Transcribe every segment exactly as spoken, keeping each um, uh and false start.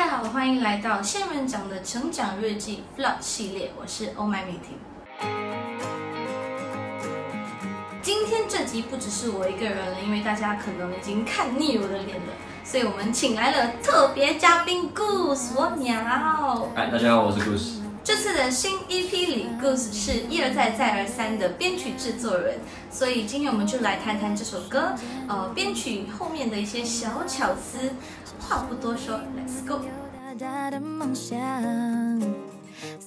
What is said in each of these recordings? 大家好，欢迎来到仙人掌的成长日记 Vlog 系列，我是欧麦美婷。今天这集不只是我一个人了，因为大家可能已经看腻我的脸了，所以我们请来了特别嘉宾 Goose 我鸟。嗨，大家好，我是 Goose。这次的新 E P 里 ，Goose 是一而再再而三的编曲制作人，所以今天我们就来谈谈这首歌，呃，编曲后面的一些小巧思。话不多说 ，Let's go。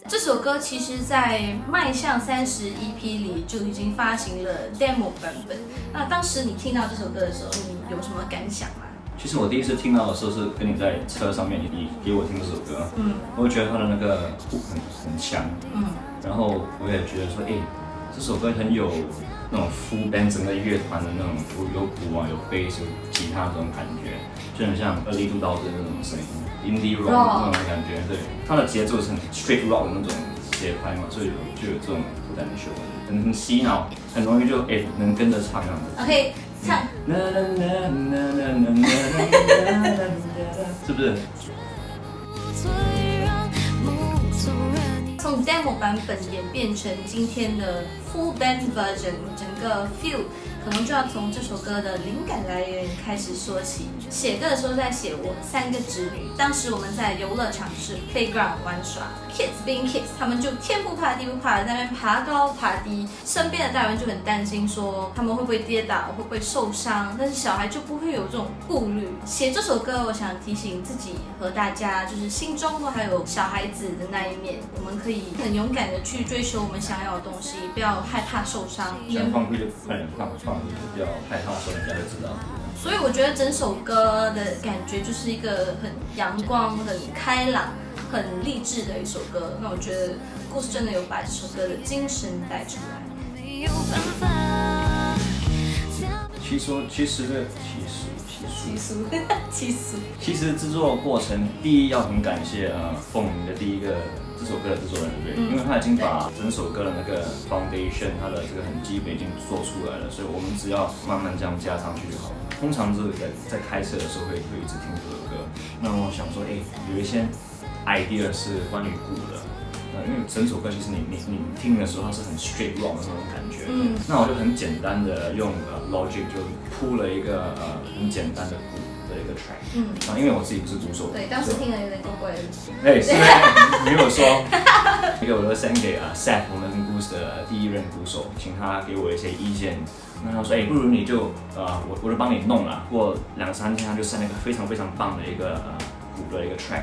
这首歌其实，在迈向三十 E P 里就已经发行了 demo 版本。那当时你听到这首歌的时候，你有什么感想吗？其实我第一次听到的时候是跟你在车上面，你给我听这首歌，嗯，我觉得它的那个hook很很强，嗯，然后我也觉得说，哎，这首歌很有那种full band 整个乐团的那种有鼓啊、有 bass、有吉他这种感觉，就很像early two thousands那种声音 ，indie rock 那种感觉，对，它的节奏是很 straight rock 的那种节拍嘛，所以就有这种不感觉，很很洗脑，很容易就哎能跟着唱这样子。OK。唱，是不是？从 demo 版本演变成今天的 full band version， 整个 feel 可能就要从这首歌的灵感来源开始说起。写歌的时候在写我三个侄女，当时我们在游乐场是 playground 玩耍 ，kids being kids， 他们就天不怕地不怕，在那边爬高爬低，身边的大人就很担心说他们会不会跌倒，会不会受伤，但是小孩就不会有这种顾虑。写这首歌，我想提醒自己和大家，就是心中都还有小孩子的那一面，我们可以。很勇敢的去追求我们想要的东西，不要害怕受伤。想放屁就快点放，放屁不要害怕，说人家就知道。所以我觉得整首歌的感觉就是一个很阳光、很开朗、很励志的一首歌。那我觉得故事真的有把这首歌的精神带出来。其实，其实的其实。其实，其实，其实制作过程，第一要很感谢呃凤鸣的第一个这首歌的制作人对，因为他已经把整首歌的那个 foundation， 它的这个很基本已经做出来了，所以我们只要慢慢这样加上去就好了。通常就是在在开车的时候会会一直听这首歌，那我想说，哎，有一些 idea 是关于鼓的。因为整首歌其实你你你听的时候它是很 straight rock 的那种感觉，嗯，那我就很简单的用 logic 就铺了一个呃很简单的鼓的一个 track， 嗯，啊，因为我自己不是鼓手，对，当时听了有点怪怪的，哎，是没有说，因为我都 send 给啊 Seth 我们 Goose 的第一任鼓手，请他给我一些意见，那他说哎、欸、不如你就呃我我就帮你弄了，过两三天他就 send 了一个非常非常棒的一个呃鼓的一个 track。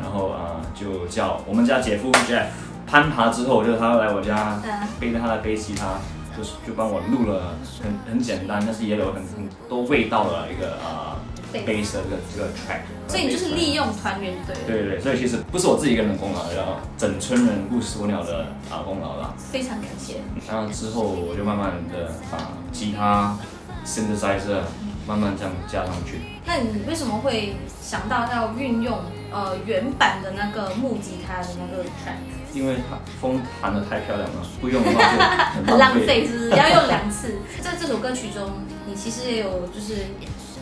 然后啊、呃，就叫我们家姐夫 Jeff 攀爬之后，就是他来我家，背着他的背吉他，就就帮我录了很很简单，但是也有很很多味道的一个啊、呃、bass 的这个这个 track。所以你就是利用团员对。对对对，所以其实不是我自己一个人的功劳，然后整村人Goose 我鸟的啊功劳啦。非常感谢。然后之后我就慢慢的把吉他 synthesizer 慢慢这样加上去。那你为什么会想到要运用？呃，原版的那个木吉他的那个 track， 因为它风弹得太漂亮了，不用的话就很浪费，是不是？要用两次。在这首歌曲中，你其实也有就是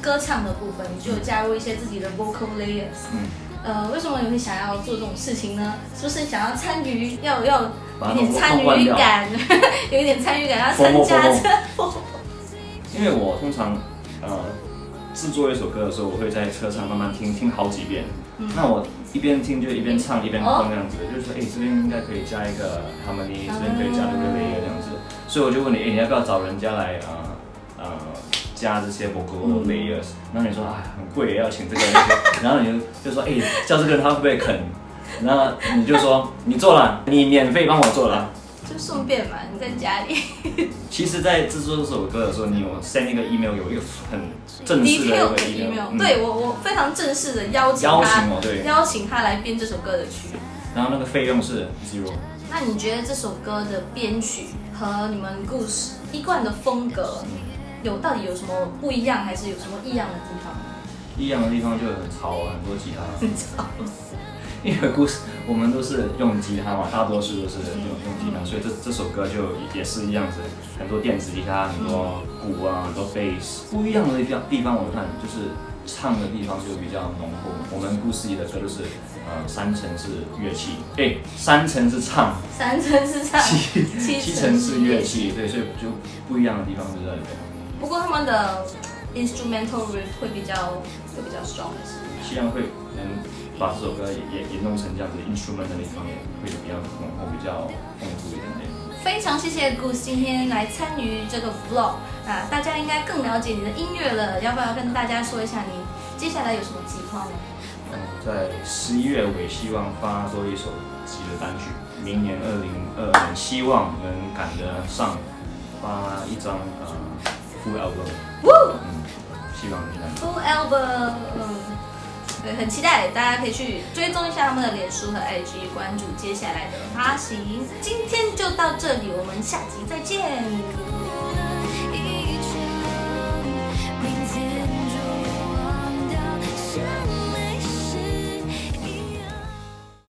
歌唱的部分，你就有加入一些自己的 vocal layers。嗯。呃，为什么你会想要做这种事情呢？是不是想要参与，要要有点参与感，有一点参与感，要参加这？因为我通常呃制作一首歌的时候，我会在车上慢慢听，听好几遍。那我一边听就一边唱一边哼这样子，就是说，哎，这边应该可以加一个 harmony， 这边可以加一个 layer 这样子。所以我就问你，哎，你要不要找人家来啊呃加这些 vocal layers？ 然后你说啊很贵，要请这个人，然后你就就说，哎，叫这个人他会不会肯？然后你就说你做了，你免费帮我做了，就顺便嘛，你在家里。其实，在制作这首歌的时候，你有 send 一个 email 有一个很正式的 email， 对我我非常正式的邀请他，邀请他来编这首歌的曲。然后那个费用是 zero。那你觉得这首歌的编曲和你们Goose一贯的风格有到底有什么不一样，还是有什么异样的地方？异样的地方就很吵，很多吉他。很吵。因为Goose我们都是用吉他嘛，大多数都是用用吉他，所以这这首歌就也是一样子，很多电子吉他，很多鼓啊，很多 bass。不一样的地方，地方我看就是唱的地方就比较浓厚。我们故事里的歌就是，呃，三成是乐器，哎，三成是唱，三成是唱，七七成是乐器，对，所以就不一样的地方就在这边。不过他们的 instrumental riff 会比较会比较 strong， 希望会能把这首歌也也也弄成这样子 ，instrument 的那方面会比较浓厚，比较丰富一点点。 非常谢谢 Goose 今天来参与这个 vlog 啊，大家应该更了解你的音乐了，要不要跟大家说一下你接下来有什么计划呢？嗯，在十一月尾希望发做一首自己的单曲，明年二零二二年希望能赶得上发一张呃 full album， 嗯，希望能 full album， 嗯。 对，很期待，大家可以去追踪一下他们的脸书和 I G， 关注接下来的发行。今天就到这里，我们下集再见。